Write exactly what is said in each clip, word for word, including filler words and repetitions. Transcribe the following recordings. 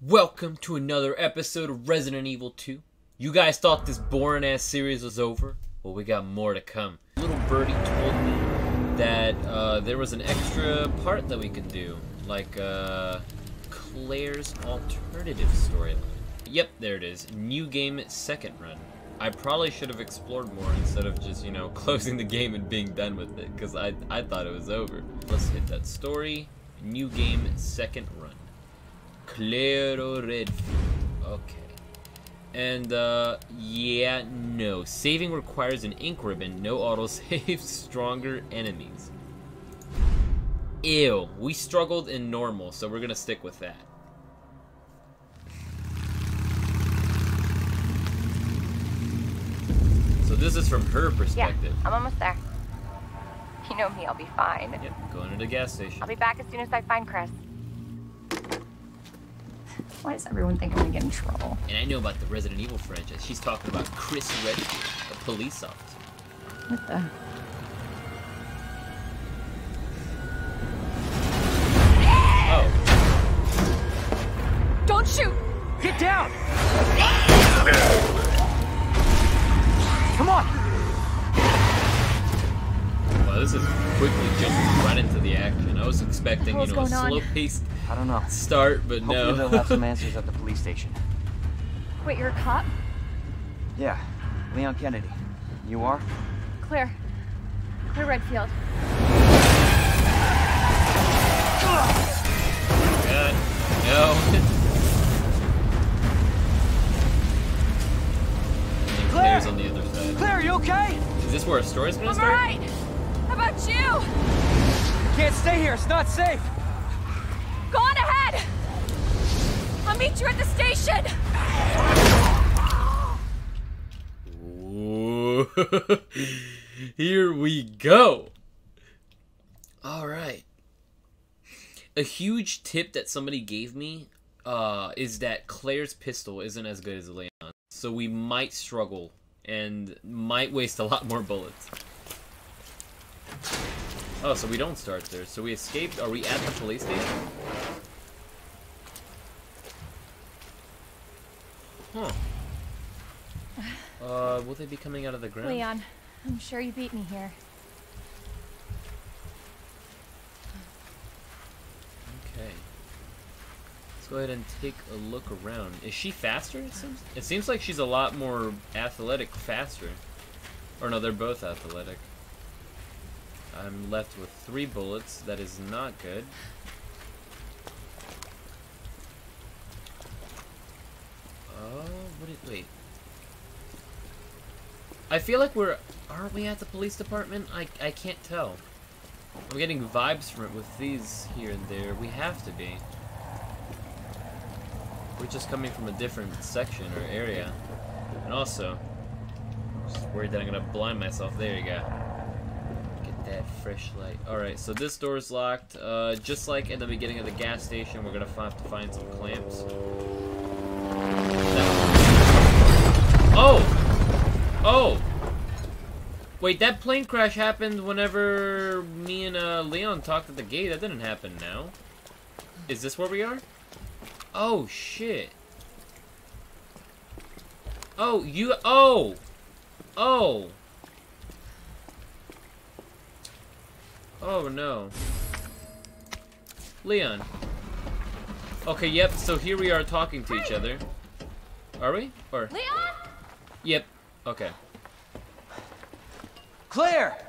Welcome to another episode of Resident Evil two. You guys thought this boring ass series was over? Well, we got more to come. Little birdie told me that uh, there was an extra part that we could do, like uh, Claire's alternative storyline. Yep, there it is. New game second run. I probably should have explored more instead of just, you know, closing the game and being done with it, because I, I thought it was over. Let's hit that story. New game second run. Claire Redfield. Okay. And, uh, yeah, no. Saving requires an ink ribbon. No autosave. Stronger enemies. Ew. We struggled in normal, so we're gonna stick with that. So this is from her perspective. Yeah, I'm almost there. You know me, I'll be fine. Yep, going to the gas station. I'll be back as soon as I find Chris. Why does everyone think I'm gonna get in trouble? And I know about the Resident Evil franchise. She's talking about Chris Redfield, a police officer. What the? Oh. Don't shoot! Get down! Come on! Wow, this is quickly jumping right into the action. I was expecting, you know, a slow-paced... I don't know. Start, but hopefully no. Hopefully they'll have some answers at the police station. Wait, you're a cop? Yeah, Leon Kennedy. You are? Claire. Claire Redfield. God, no. Claire's on the other side. Claire, you okay? Is this where our story's gonna I'm start? Alright. How about you? Can't stay here. It's not safe. Go on ahead! I'll meet you at the station! Ooh. Here we go! Alright. A huge tip that somebody gave me uh, is that Claire's pistol isn't as good as Leon's, so we might struggle and might waste a lot more bullets. Oh, so we don't start there. So we escaped. Are we at the police station? Huh. Uh, will they be coming out of the ground? Leon, I'm sure you beat me here. Okay. Let's go ahead and take a look around. Is she faster? It seems, it seems like she's a lot more athletic, faster. Or no, they're both athletic. I'm left with three bullets. That is not good. Oh, what did, wait. I feel like we're... Aren't we at the police department? I, I can't tell. I'm getting vibes from it with these here and there. We have to be. We're just coming from a different section or area. And also, I'm just worried that I'm going to blind myself. There you go. That fresh light. Alright, so this door's locked. Uh, just like at the beginning of the gas station, we're gonna have to find some clamps. That oh! Oh! Wait, that plane crash happened whenever me and uh, Leon talked at the gate. That didn't happen now. Is this where we are? Oh, shit. Oh, you. Oh! Oh! Oh no. Leon. Okay, yep, so here we are talking to hey. each other. Are we? Or Leon? Yep. Okay. Claire!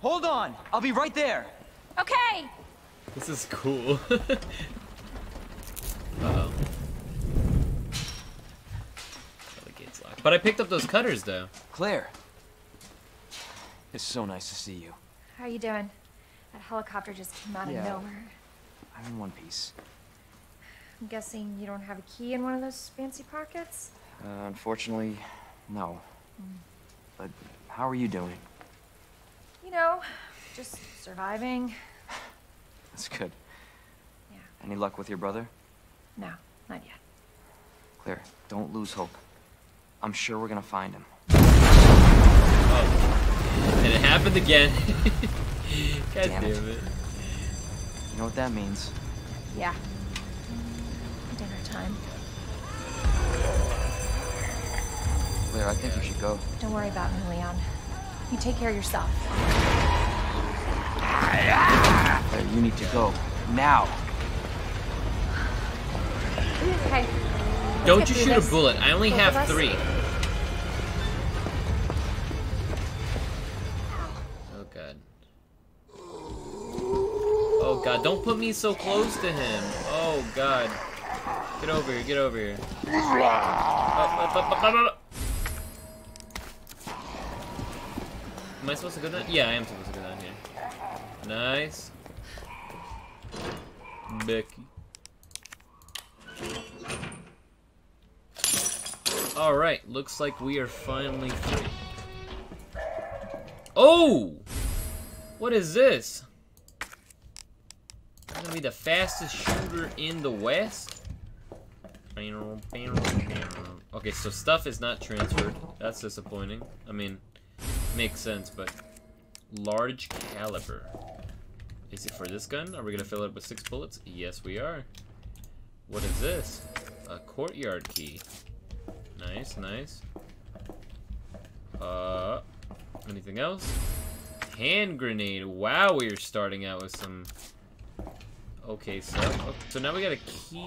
Hold on! I'll be right there! Okay! This is cool. Uh-oh. The gate's locked. But I picked up those cutters though. Claire. It's so nice to see you. How you doing? That helicopter just came out of yeah. nowhere. I'm in one piece. I'm guessing you don't have a key in one of those fancy pockets? Uh, unfortunately, no. Mm. But how are you doing? You know, just surviving. That's good. Yeah. Any luck with your brother? No, not yet. Claire, don't lose hope. I'm sure we're gonna find him. Oh. And it happened again. God damn it. Damn it. You know what that means? Yeah. Dinner time. time. Claire, I think you should go. Don't worry about me, Leon. You take care of yourself. Claire, you need to go. Now. Okay. Don't you shoot a bullet. I only have three. God, don't put me so close to him. Oh, God. Get over here, get over here. Am I supposed to go down? Yeah, I am supposed to go down here. Nice. Becky. Alright, looks like we are finally free. Oh! What is this? I'm gonna be the fastest shooter in the West. Okay, so stuff is not transferred. That's disappointing. I mean, makes sense, but large caliber. Is it for this gun? Are we gonna fill it with six bullets? Yes, we are. What is this? A courtyard key. Nice, nice. Uh, anything else? Hand grenade. Wow, we are starting out with some. Okay, so oh, so now we got a key.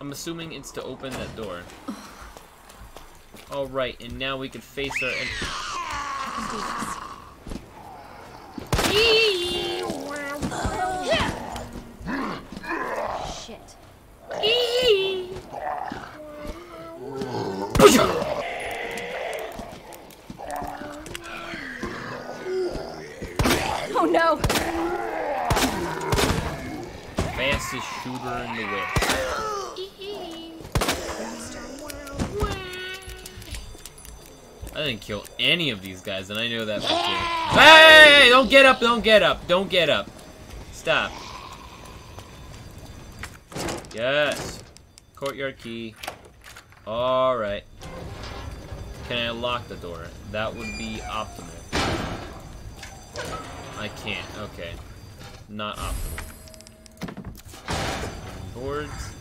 I'm assuming it's to open that door. All right, and now we can face our. Shit. Oh no. Fastest shooter in the West. I didn't kill any of these guys, and I know that before. Hey! Don't get up! Don't get up! Don't get up! Stop. Yes. Courtyard key. All right. Can I lock the door? That would be optimal. I can't. Okay. Not optimal. Boards.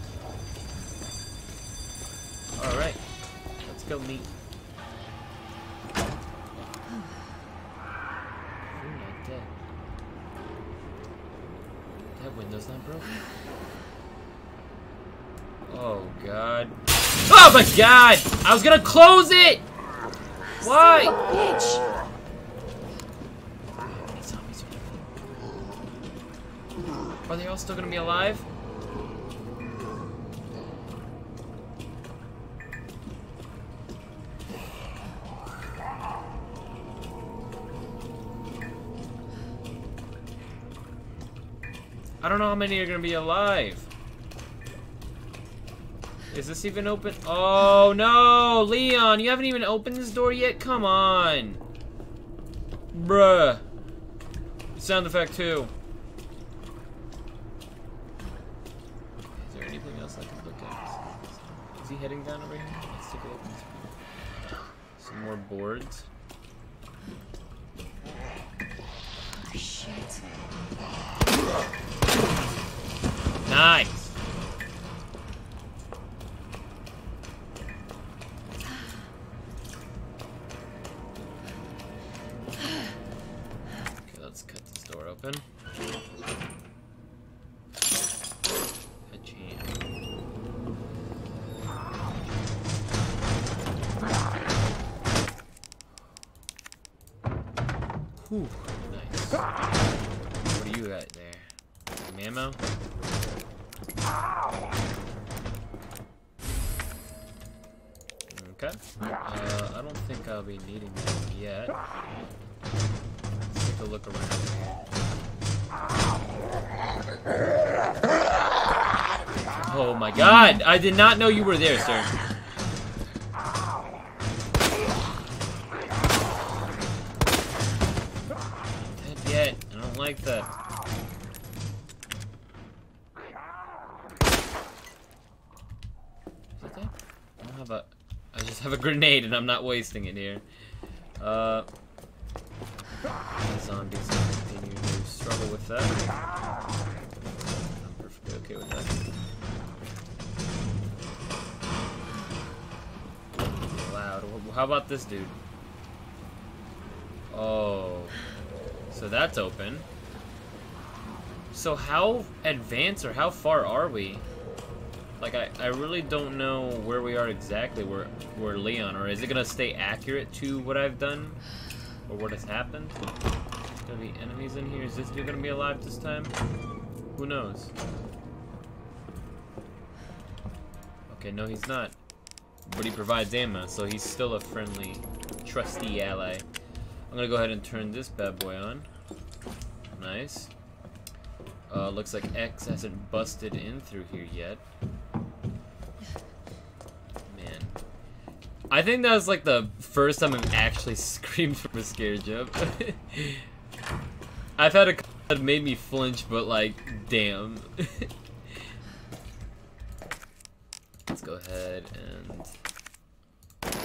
All right, let's go meet. You're not dead. That window's not broken. Oh God! Oh my God! I was gonna close it. Why? Bitch. How many zombies are there? Are they all still gonna be alive? I don't know how many are gonna be alive. Is this even open? Oh no, Leon, you haven't even opened this door yet? Come on. Bruh. Sound effect two. Is there anything else I can look at? Is he heading down over here? Let's take a look at some more boards. Oh, shit. Nice. Okay, let's cut this door open. A jam. Whew, nice. What do you got there? Some ammo? Okay. Uh, I don't think I'll be needing them yet. Let's take a look around. Oh my God! I did not know you were there, sir. Not dead yet. I don't like that. Have a grenade and I'm not wasting it here. Uh, zombies continue to struggle with that. I'm perfectly okay with that. how about this dude? Oh. So that's open. So how advanced or how far are we? Like, I, I really don't know where we are exactly, where, where Leon, or is it gonna stay accurate to what I've done? Or what has happened? There's gonna be enemies in here. Is this dude gonna be alive this time? Who knows? Okay, no he's not. But he provides ammo, so he's still a friendly, trusty ally. I'm gonna go ahead and turn this bad boy on. Nice. Uh, looks like X hasn't busted in through here yet. Man. I think that was like the first time I've actually screamed from a scare jump. I've had a couple that made me flinch, but like, damn. Let's go ahead and...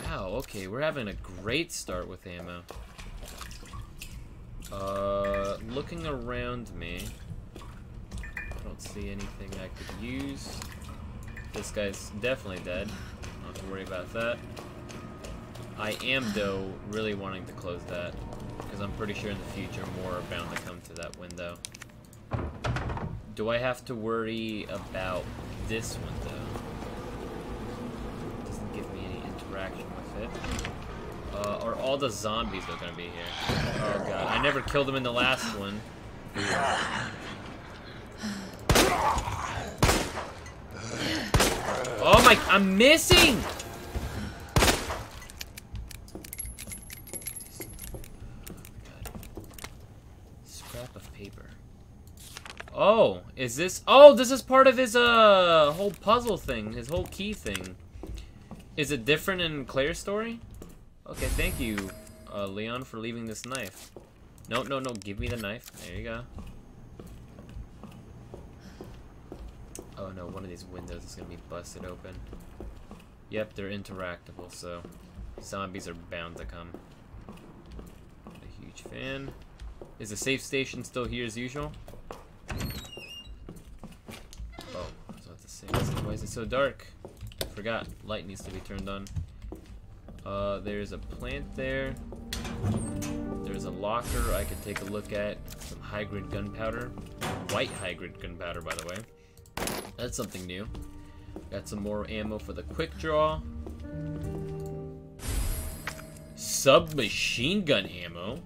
Wow, okay, we're having a great start with ammo. Uh, looking around me... Don't see anything I could use. This guy's definitely dead. Not to worry about that. I am, though, really wanting to close that, because I'm pretty sure in the future more are bound to come to that window. Do I have to worry about this window? It doesn't give me any interaction with it. Uh, are all the zombies that are going to be here? Oh god, I never killed them in the last one. Oh my, I'm missing! God. Scrap of paper. Oh, is this? Oh, this is part of his uh whole puzzle thing, his whole key thing. Is it different in Claire's story? Okay, thank you, uh, Leon, for leaving this knife. No, no, no, give me the knife. There you go. Oh no, one of these windows is gonna be busted open. Yep, they're interactable, so zombies are bound to come. I'm a huge fan. Is the safe station still here as usual? Oh, I was about to say, why is it so dark? I forgot, light needs to be turned on. Uh, there's a plant there. There's a locker I could take a look at. Some high-grade gunpowder. White high-grade gunpowder, by the way. That's something new. Got some more ammo for the quick draw. Submachine gun ammo?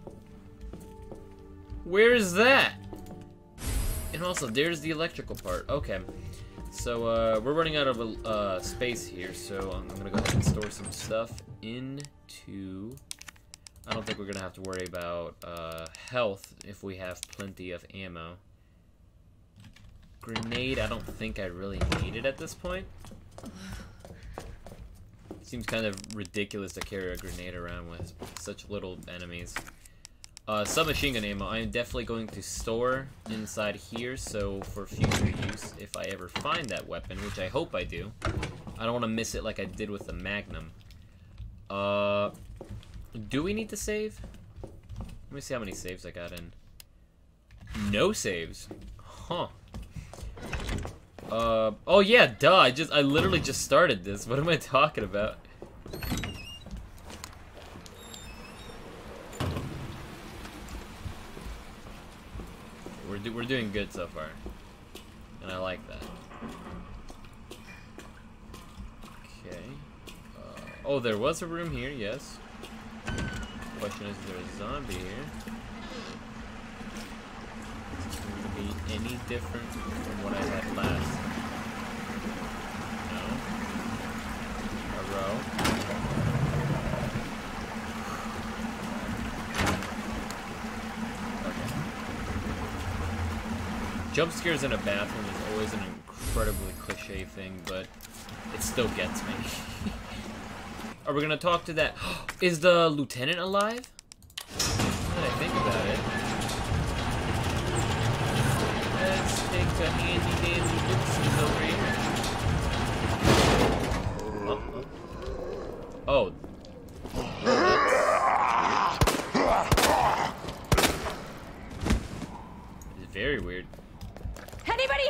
Where is that? And also, there's the electrical part. Okay. So, uh, we're running out of uh, space here, so I'm gonna go ahead and store some stuff into... I don't think we're gonna have to worry about uh, health if we have plenty of ammo. Grenade, I don't think I really need it at this point. Seems kind of ridiculous to carry a grenade around with such little enemies. Uh, submachine gun ammo, I am definitely going to store inside here, so for future use, if I ever find that weapon, which I hope I do, I don't want to miss it like I did with the Magnum. Uh, do we need to save? Let me see how many saves I got in. No saves. Huh. Uh, oh yeah, duh, I just, I literally just started this. What am I talking about? We're, do, we're doing good so far. And I like that. Okay. Uh, oh, there was a room here, yes. Question is, is there a zombie here? Any different from what I had last? No. A row. Okay. Jump scares in a bathroom is always an incredibly cliche thing, but it still gets me. Are we gonna talk to that? Is the lieutenant alive? Now that I think about it. A handy dandy bookses over here. Oh. Oh. It's very weird. Anybody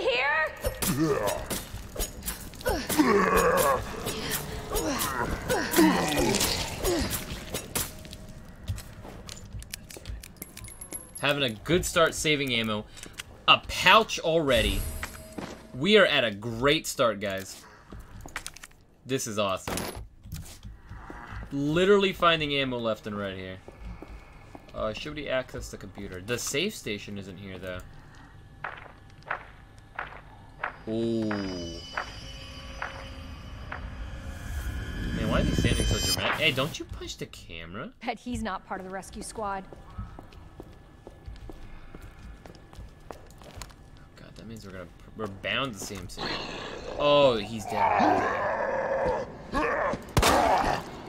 here? having a good start saving ammo. A pouch already. We are at a great start, guys. This is awesome. Literally finding ammo left and right here. Uh, should we access the computer? The safe station isn't here, though. Ooh. Man, why is he standing so dramatic? Hey, don't you push the camera? Bet he's not part of the rescue squad. God, that means we're gonna we're bound to see him soon. Oh, he's dead.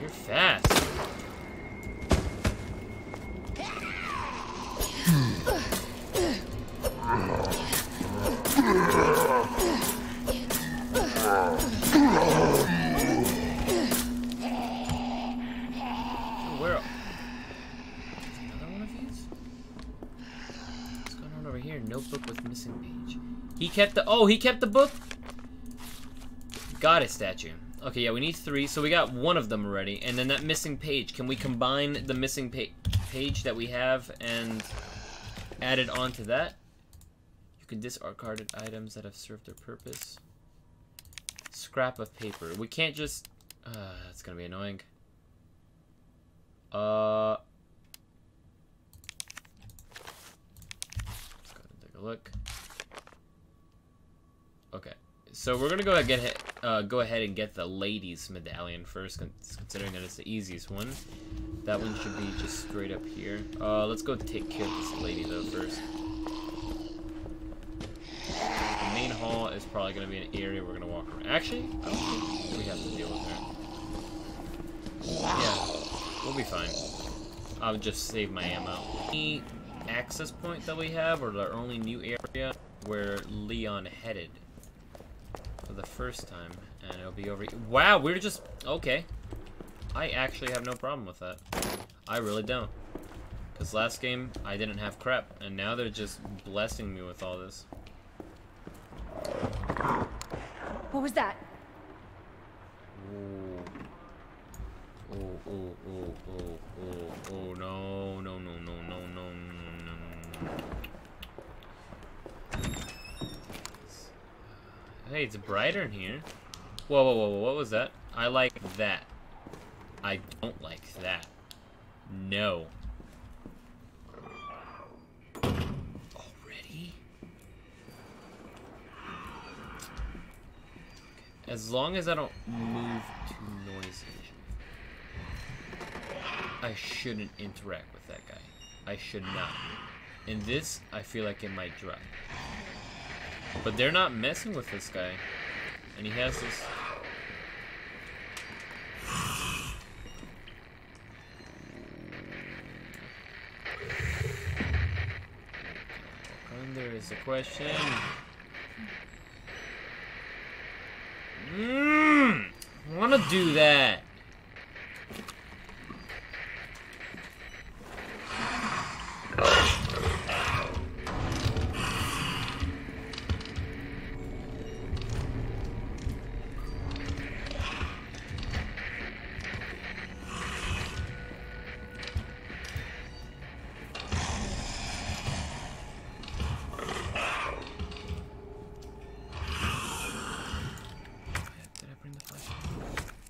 You're fast. Where? Is another one of these? What's going on over here? Notebook with missing page. He kept the. Oh, he kept the book. Goddess statue. Okay, yeah, we need three, so we got one of them already, and then that missing page. Can we combine the missing pa page that we have and add it onto that? You can discard items that have served their purpose. Scrap of paper. We can't just... Uh, that's gonna be annoying. Uh... Let's go ahead and take a look. Okay. So we're gonna go ahead and get uh, go ahead and get the lady's medallion first, considering that it's the easiest one. That one should be just straight up here. Uh, let's go take care of this lady though first. The main hall is probably gonna be an area we're gonna walk around. Actually, I don't think we have to deal with her. Yeah, we'll be fine. I'll just save my ammo. Any access point that we have, or the only new area where Leon headed. For the first time, and it'll be over. Wow, we're just okay. I actually have no problem with that. I really don't, because last game I didn't have crap, and now they're just blessing me with all this. What was that? Oh, oh, oh, oh, oh, oh, oh! No, no, no, no, no, no, no, no, no. Hey, it's brighter in here. Whoa, whoa, whoa, whoa, what was that? I like that. I don't like that. No. Already? As long as I don't move too noisy. I shouldn't interact with that guy. I should not. In this, I feel like it might drop. But they're not messing with this guy. And he has this... And there is a question. Mmm! I wanna do that!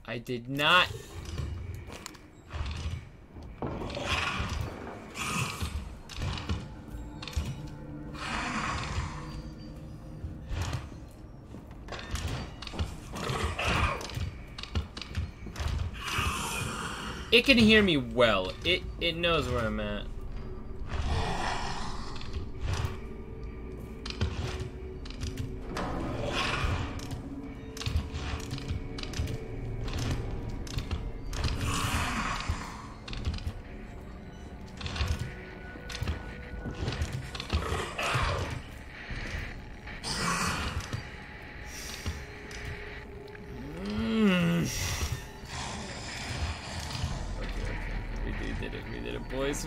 I did not. It can hear me well. It it knows where I'm at.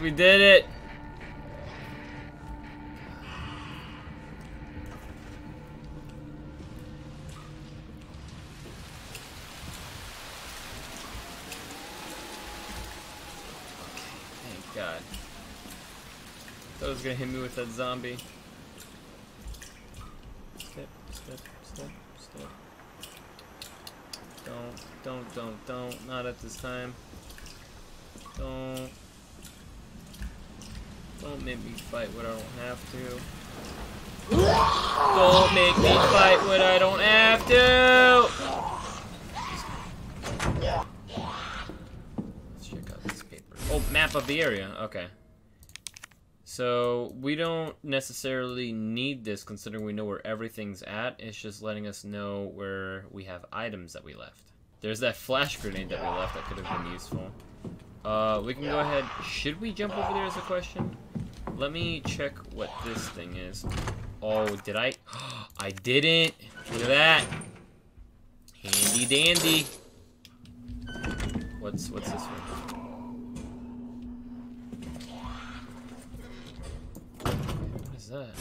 We did it! Thank God. Thought it was gonna hit me with that zombie. Step, step, step, step. Don't, don't, don't, don't. Not at this time. Don't. Don't make me fight what I don't have to. Don't make me fight what I don't have to! Let's check out this paper. Oh, map of the area. Okay. So, we don't necessarily need this considering we know where everything's at. It's just letting us know where we have items that we left. There's that flash grenade that we left that could have been useful. Uh, we can go ahead. Should we jump over there is the question? Let me check what this thing is. Oh, did I? I didn't. Look at that. Handy dandy. What's what's this one? What is that?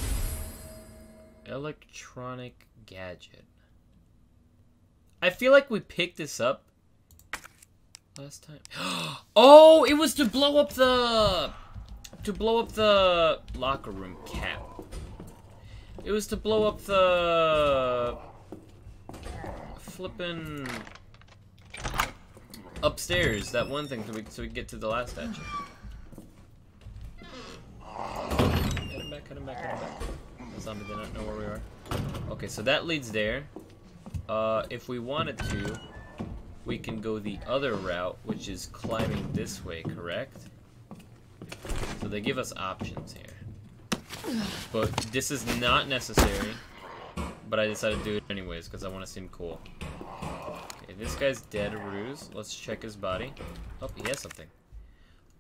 Electronic gadget. I feel like we picked this up last time. Oh, it was to blow up the to blow up the locker room cap. It was to blow up the flippin' upstairs, that one thing, so we, so we get to the last statue. Hit him back, hit him back, hit him back. The zombie did not know where we are. Okay, so that leads there. Uh, if we wanted to, we can go the other route, which is climbing this way, correct? So they give us options here. But this is not necessary, but I decided to do it anyways because I want to seem cool. Okay, this guy's dead, Ruse. Let's check his body. Oh, he has something.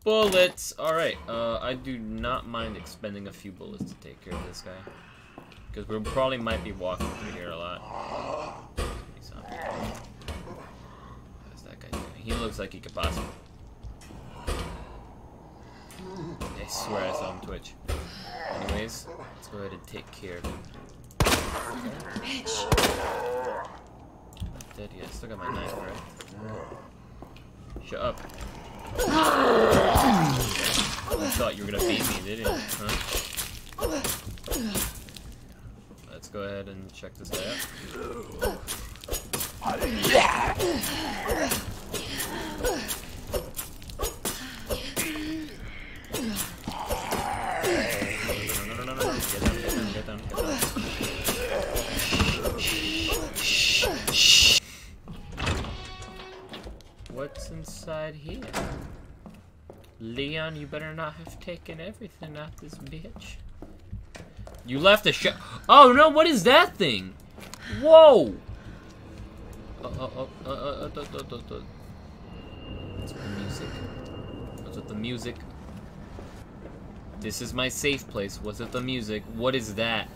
Bullets! Alright, uh, I do not mind expending a few bullets to take care of this guy. Because we probably might be walking through here a lot. He's on. How's that guy doing? He looks like he could possibly. I swear I saw him twitch. Anyways, let's go ahead and take care of him. Bitch. Not dead yet. I still got my knife, right? Shut up. I thought you were gonna beat me, didn't you? Huh? Let's go ahead and check this guy out. What's inside here? Leon, you better not have taken everything out this bitch. You left a shot. Oh no, what is that thing? Whoa! Uh oh oh uh uh That's with the music. What's with the music? This is my safe place. What's with the music? What is that?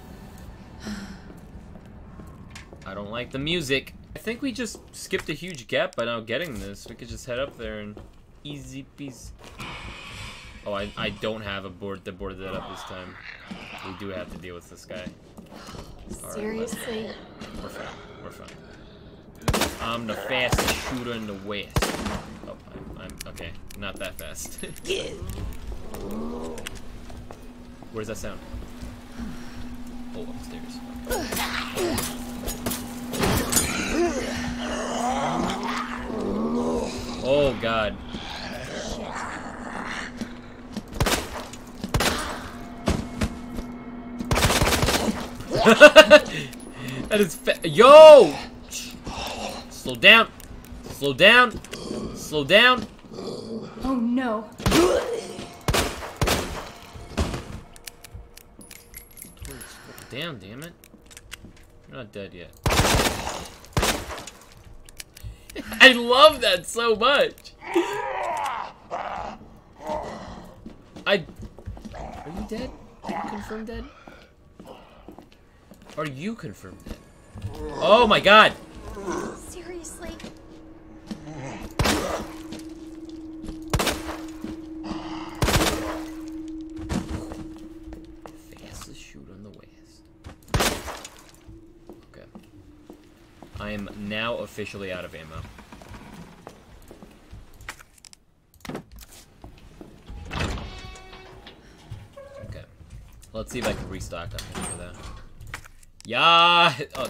I don't like the music. I think we just skipped a huge gap by now getting this. We could just head up there and easy peasy. Oh, I, I don't have a board that boarded that up this time. We do have to deal with this guy. Seriously? Right, we're fine. We're fine. I'm the fastest shooter in the West. Oh, I'm, I'm okay. Not that fast. Where's that sound? Oh, upstairs. Oh god. That is fa- Yo! Slow down. Slow down. Slow down. Oh no. Damn, damn it. You're not dead yet. I love that so much. I Are you dead? Are you confirmed dead? Are you confirmed dead? Oh my god! Seriously? Fastest shoot on the West. Okay. I am now officially out of ammo. Okay. Let's see if I can restock up in here, though. Yeah! Oh.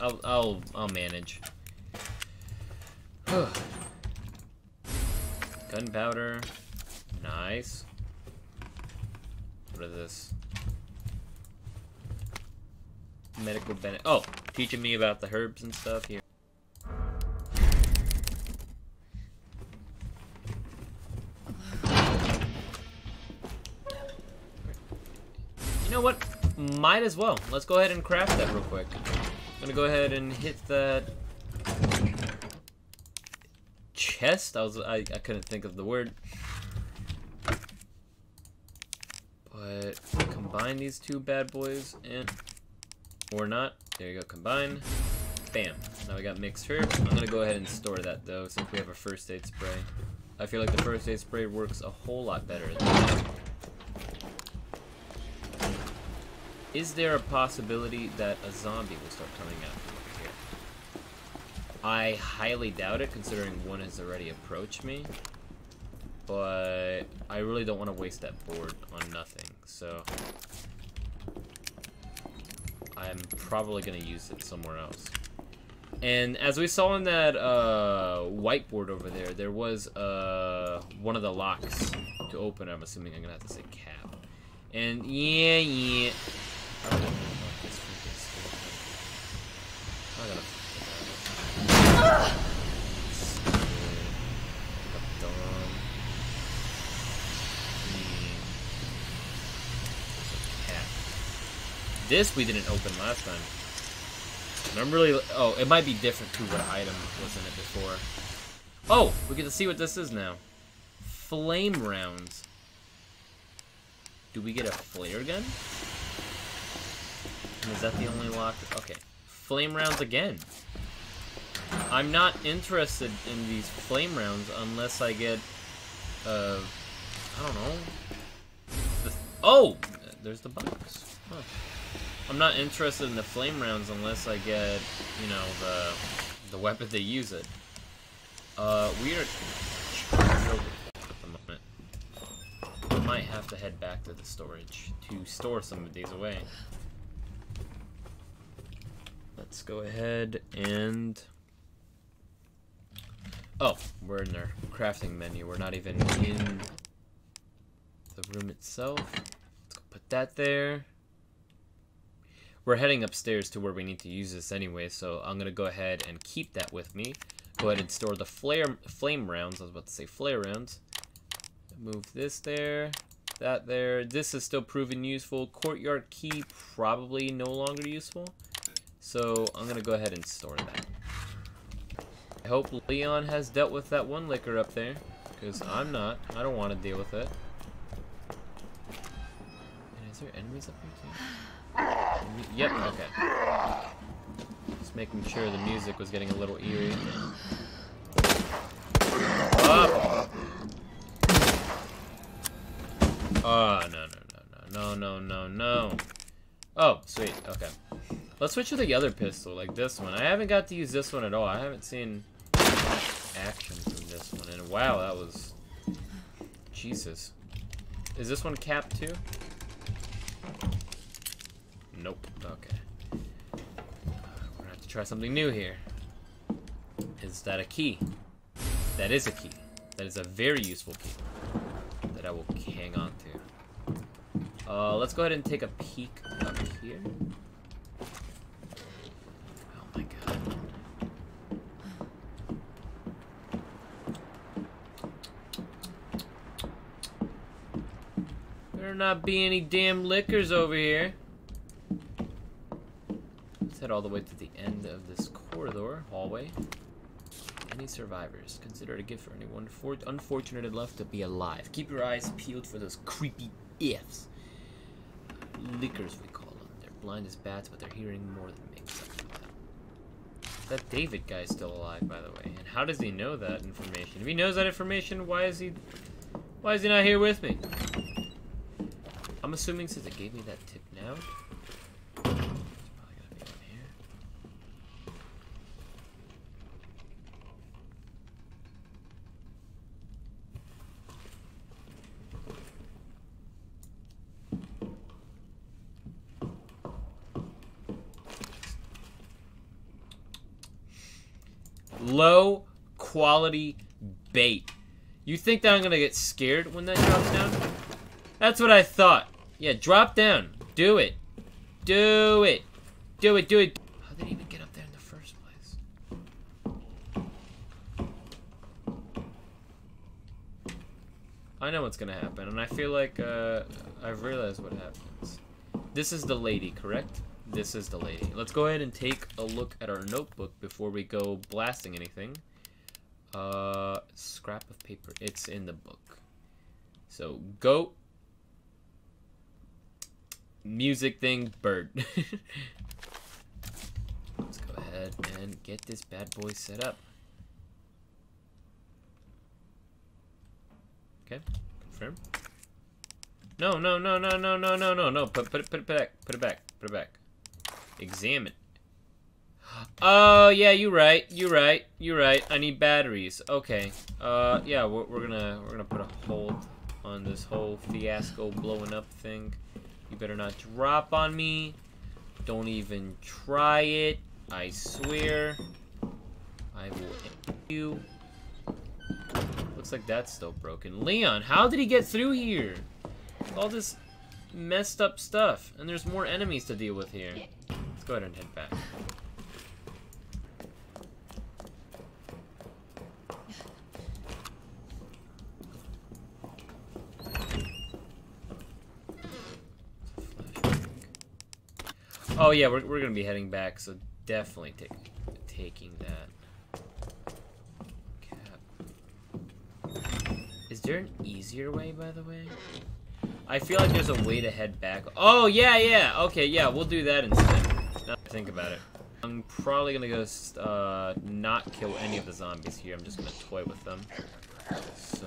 I'll, I'll, I'll manage. Gunpowder. Nice. What is this? Medical benefit. Oh, teaching me about the herbs and stuff here. You know what? Might as well. Let's go ahead and craft that real quick. I'm gonna go ahead and hit that chest. I was I, I couldn't think of the word. But combine these two bad boys and or not. There you go, combine. Bam. Now we got mixed herbs. I'm gonna go ahead and store that though, since we have a first aid spray. I feel like the first aid spray works a whole lot better than that. Is there a possibility that a zombie will start coming out from over here? I highly doubt it, considering one has already approached me. But I really don't want to waste that board on nothing, so I'm probably going to use it somewhere else. And as we saw on that uh, whiteboard over there, there was uh, one of the locks to open. I'm assuming I'm going to have to say cap. And yeah, yeah. I gotta figure that out. This we didn't open last time. And I'm really oh, it might be different to what item was in it before. Oh, we get to see what this is now. Flame rounds. Do we get a flare gun? Is that the only lock? Okay. Flame rounds again. I'm not interested in these flame rounds unless I get, uh, I don't know. The th oh! There's the box. Huh. I'm not interested in the flame rounds unless I get, you know, the, the weapon to use it. Uh, we are at the moment. I might have to head back to the storage to store some of these away. Let's go ahead and... Oh, we're in our crafting menu. We're not even in the room itself. Let's go put that there. We're heading upstairs to where we need to use this anyway, so I'm going to go ahead and keep that with me. Go ahead and store the flare, flame rounds. I was about to say flare rounds. Move this there, that there. This is still proven useful. Courtyard key, probably no longer useful. So I'm gonna go ahead and store that. I hope Leon has dealt with that one liquor up there, because I'm not. I don't want to deal with it. And is there enemies up here too? Yep. Okay. Just making sure the music was getting a little eerie. Oh, oh no no no no no no no. Oh sweet. Okay. Let's switch to the other pistol, like this one. I haven't got to use this one at all. I haven't seen action from this one. And wow, that was... Jesus. Is this one capped too? Nope. Okay. We're gonna have to try something new here. Is that a key? That is a key. That is a very useful key that I will hang on to. Uh, let's go ahead and take a peek up here. Not be any damn liquors over here. Let's head all the way to the end of this corridor hallway. Any survivors? Consider it a gift for anyone for unfortunate enough to be alive. Keep your eyes peeled for those creepy ifs. Liquors, we call them. They're blind as bats, but they're hearing more than makes up for them. That David guy's still alive, by the way. And how does he know that information? If he knows that information, why is he? Why is he not here with me? I'm assuming since it gave me that tip now, it's probably gonna be on here. low quality bait. You think that I'm gonna get scared when that drops down? That's what I thought. Yeah, drop down. Do it. Do it. Do it, do it. How did he even get up there in the first place? I know what's gonna happen, and I feel like uh, I've realized what happens. This is the lady, correct? This is the lady. Let's go ahead and take a look at our notebook before we go blasting anything. Uh, scrap of paper. It's in the book. So, goat. Music thing, bird. Let's go ahead and get this bad boy set up. Okay, confirm. No, no, no, no, no, no, no, no, no. Put, put it, put it back. Put it back. Put it back. Examine. Oh, yeah, you're right. You're right. You're right. I need batteries. Okay. Uh, yeah, we're, we're gonna we're gonna put a hold on this whole fiasco blowing up thing. You better not drop on me. Don't even try it. I swear. I will end you. Looks like that's still broken. Leon, how did he get through here? All this messed up stuff. And there's more enemies to deal with here. Let's go ahead and head back. Oh yeah, we're, we're gonna be heading back, so definitely take, taking that. Cap. Is there an easier way, by the way? I feel like there's a way to head back. Oh yeah, yeah. Okay, yeah, we'll do that instead. Now that I think about it. I'm probably gonna go uh, not kill any of the zombies here. I'm just gonna toy with them. So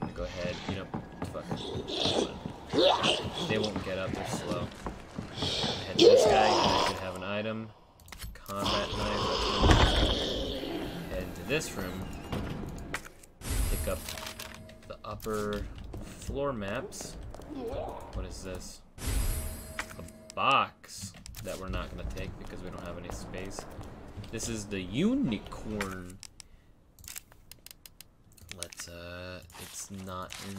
I'm gonna go ahead. You know, fuck. They won't get up, they're slow. Head to this guy, and I can have an item. Combat knife. Head to this room. Pick up the upper floor maps. What is this? A box that we're not going to take because we don't have any space. This is the unicorn. Let's, uh, it's not in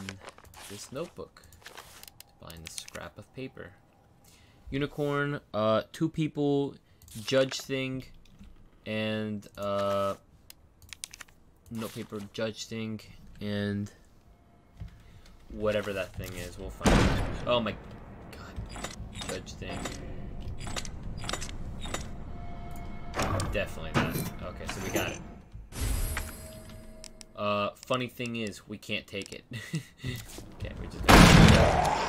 this notebook. Find the scrap of paper. Unicorn, uh, two people, judge thing, and, uh, no paper, judge thing, and whatever that thing is, we'll find it. Oh my god. Judge thing. Definitely that. Okay, so we got it. Uh, funny thing is, we can't take it. Okay, we're just gonna...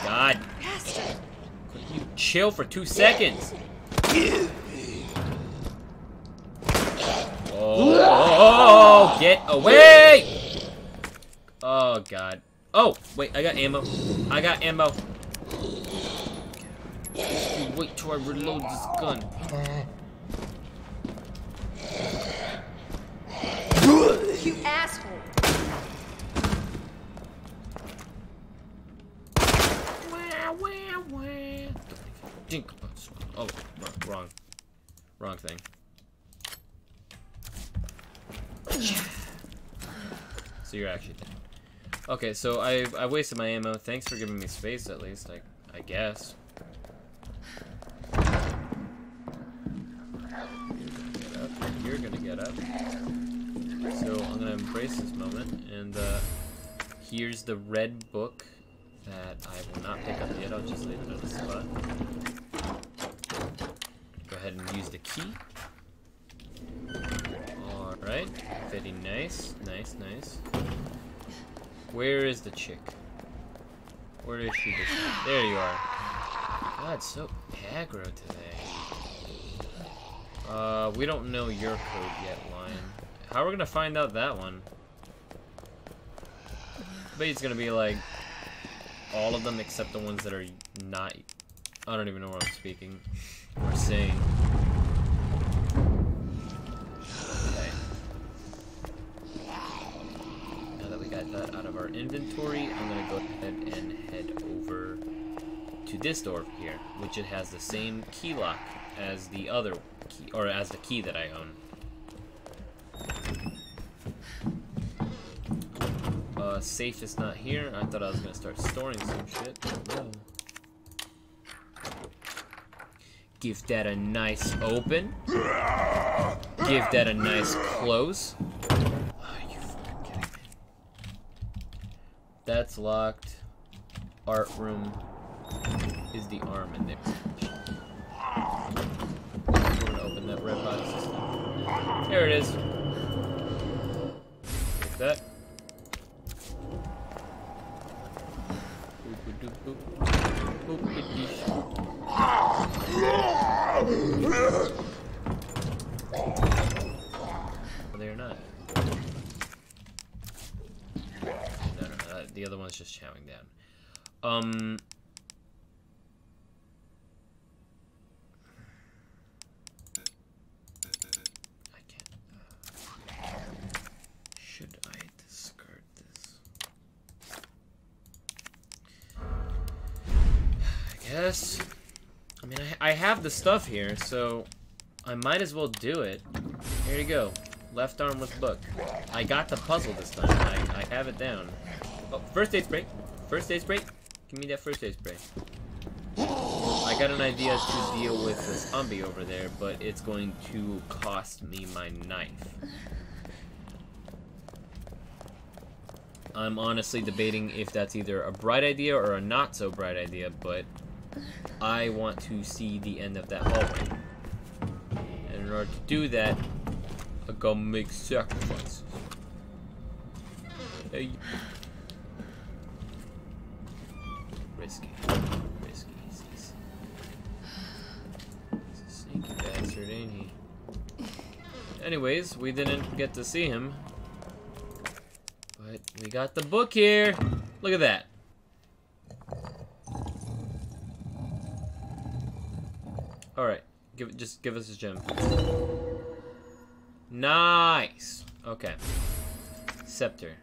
God! Could you chill for two seconds? Oh, oh, get away! Oh, God. Oh, wait, I got ammo. I got ammo. Wait till I reload this gun. You asshole! Wah, wah, wah. Don't even think about this one. Oh, wrong. Wrong thing. So you're actually dead. Okay, so I, I wasted my ammo. Thanks for giving me space, at least. I, I guess. You're gonna get up. You're gonna get up. So I'm gonna embrace this moment, and uh, here's the red book that I will not pick up yet. I'll just leave it on the spot. Go ahead and use the key. All right, very nice, nice, nice. Where is the chick? Where is she? There you are. God, so aggro today. Uh, we don't know your code yet, Lion. How are we gonna find out that one? I bet it's gonna be like all of them except the ones that are not. I don't even know what I'm speaking or saying. Okay. Now that we got that out of our inventory, I'm gonna go ahead and head over to this door over here, which it has the same key lock as the other key, or as the key that I own. Uh, safe is not here. I thought I was gonna start storing some shit. No. Give that a nice open. Give that a nice close. Oh, you're fucking kidding me. That's locked. Art room. Is the arm in there? I'm gonna open that red box system. There it is. Like that. They're not. No, no, no. The other one's just chowing down. Um. Yes. I mean, I, I have the stuff here, so I might as well do it. Here you go. Left arm with book. I got the puzzle this time. I, I have it down. Oh, first aid spray. First aid spray. Give me that first aid spray. I got an idea to deal with this zombie over there, but it's going to cost me my knife. I'm honestly debating if that's either a bright idea or a not so bright idea, but I want to see the end of that hallway. And in order to do that, I gotta make sacrifices. Hey. Risky. Risky. He's a sneaky bastard, ain't he? Anyways, we didn't get to see him. But we got the book here. Look at that. All right, give it. Just give us a gem. Nice. Okay. Scepter.